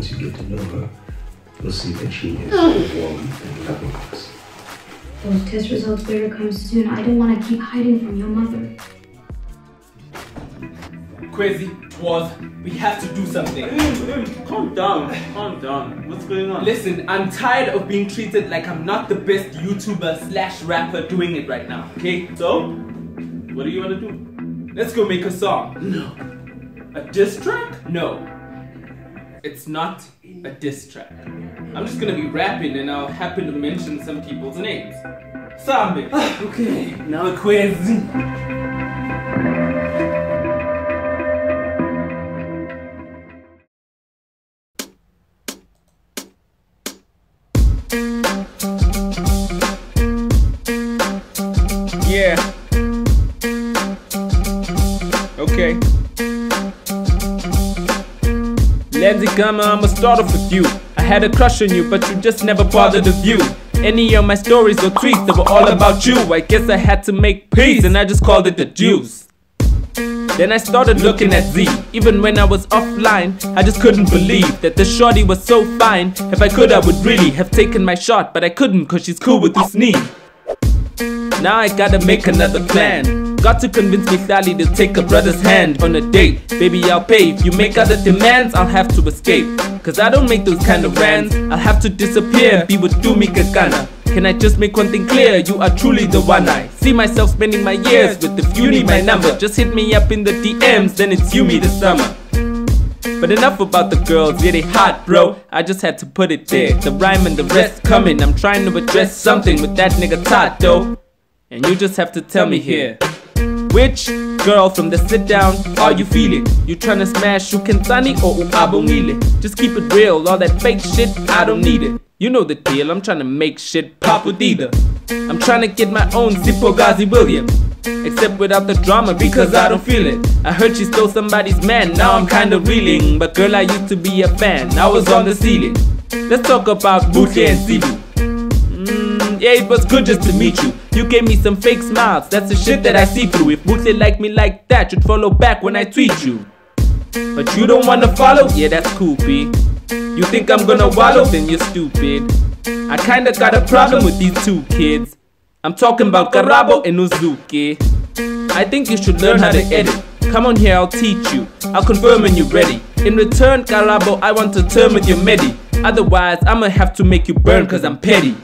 once you get to know her, you'll see that she is warm and loving us. Those test results better come soon. I don't want to keep hiding from your mother. Kwezi, Twas, we have to do something. Calm down, calm down. What's going on? Listen, I'm tired of being treated like I'm not the best YouTuber / rapper doing it right now, okay? So, what do you want to do? Let's go make a song. No. A diss track? No. It's not a diss track. I'm just gonna be rapping and I'll happen to mention some people's names. Sambit. Okay, now Kwezi. Yeah. Okay. I'ma start off with you. I had a crush on you, but you just never bothered to view any of my stories or tweets that were all about you. I guess I had to make peace, and I just called it the deuce. Then I started looking at Z. Even when I was offline, I just couldn't believe that the shorty was so fine. If I could, I would really have taken my shot, but I couldn't, cause she's cool with this knee. Now I gotta make another plan. Got to convince Mutli to take a brother's hand on a date. Baby, I'll pay. If you make other demands, I'll have to escape. Cause I don't make those kind of rants. I'll have to disappear, be with Dumi Kakana. Can I just make one thing clear? You are truly the one I see myself spending my years with. If you need my number, just hit me up in the DMs, then it's you me this summer. But enough about the girls, yeah they hot bro. I just had to put it there. The rhyme and the rest coming. I'm trying to address something with that nigga Tato, and you just have to tell me here. Which girl from the sit down are you feeling? You tryna smash Ukentani or Uabongile? Just keep it real, all that fake shit, I don't need it. You know the deal, I'm tryna make shit pop with either. I'm tryna get my own Sipho Gazi William, except without the drama because I don't feel it. I heard she stole somebody's man, now I'm kinda reeling. But girl, I used to be a fan, I was on the ceiling. Let's talk about Mutli and Sibu. Yeah, it was good just to meet you. You gave me some fake smiles, that's the shit that I see through. If Mutli like me like that, you'd follow back when I tweet you. But you don't wanna follow? Yeah, that's cool, B. You think I'm gonna wallow? Then you're stupid. I kinda got a problem with these two kids. I'm talking about Karabo and Uzuki. I think you should learn how to edit. Come on here, I'll teach you. I'll confirm when you're ready. In return, Karabo, I want to turn with your medi. Otherwise, I'ma have to make you burn cause I'm petty.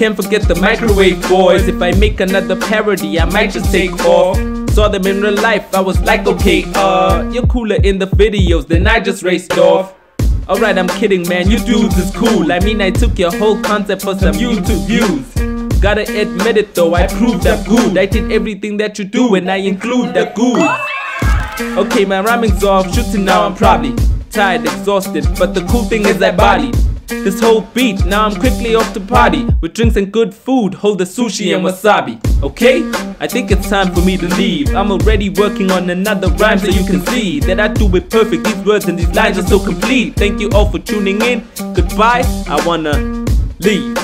Can't forget the microwave boys. If I make another parody, I might just take off. Saw them in real life, I was like, okay, you're cooler in the videos, then I just raced off. Alright, I'm kidding, man, you dudes is cool. I mean, I took your whole concept for some YouTube views. Gotta admit it though, I proved I'm good. I did everything that you do, and I include the good. Okay, my rhyming's off, shooting now, I'm probably tired, exhausted, but the cool thing is I bodied this whole beat, now I'm quickly off to party. With drinks and good food, hold the sushi and wasabi. Okay? I think it's time for me to leave. I'm already working on another rhyme so you can see that I do it perfect. These words and these lines are so complete. Thank you all for tuning in. Goodbye, I wanna leave.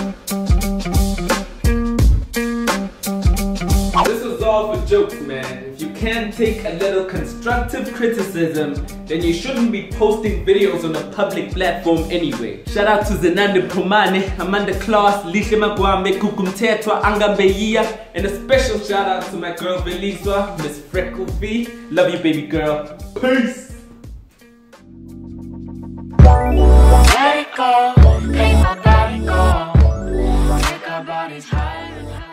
This is all for jokes, man. If you can't take a little constructive criticism, then you shouldn't be posting videos on a public platform anyway. Shout out to Zenande Pumane, Amanda Klaas, Lise Makwame, Kukumtea, Twas, Angambeiya, and a special shout out to my girl Velizwa, Miss Freckle V. Love you baby girl. Peace! Let it go, make my body go, make our bodies high.